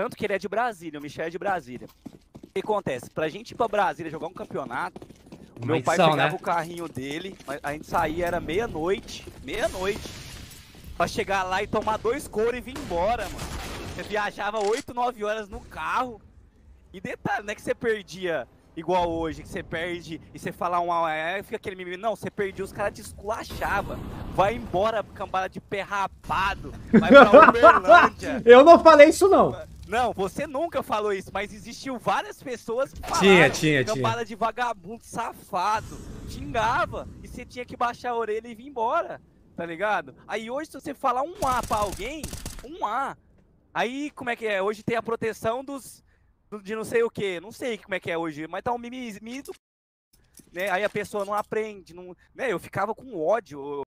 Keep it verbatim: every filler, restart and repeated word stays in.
Tanto que ele é de Brasília, o Michel é de Brasília. O que acontece? Pra gente ir pra Brasília jogar um campeonato, o meu pai pegava, né, o carrinho dele, a gente saía, era meia-noite, meia-noite, pra chegar lá e tomar dois couro e vir embora, mano. Você viajava oito, nove horas no carro. E detalhe, não é que você perdia igual hoje, que você perde e você fala um e fica aquele mimimi. Não, você perdia, os caras te esculachavam. Vai embora, cambada de pé rapado. Vai pra Uberlândia. Eu não falei isso, não. Não, você nunca falou isso, mas existiu várias pessoas que falaram. Tinha, tinha, cambada tinha. de vagabundo, safado. Xingava e você tinha que baixar a orelha e vir embora, tá ligado? Aí hoje, se você falar um A pra alguém, um A. Aí, como é que é? Hoje tem a proteção dos... de não sei o que, não sei como é que é hoje, mas tá um mimimi do... né? Aí a pessoa não aprende, não... né? Eu ficava com ódio, eu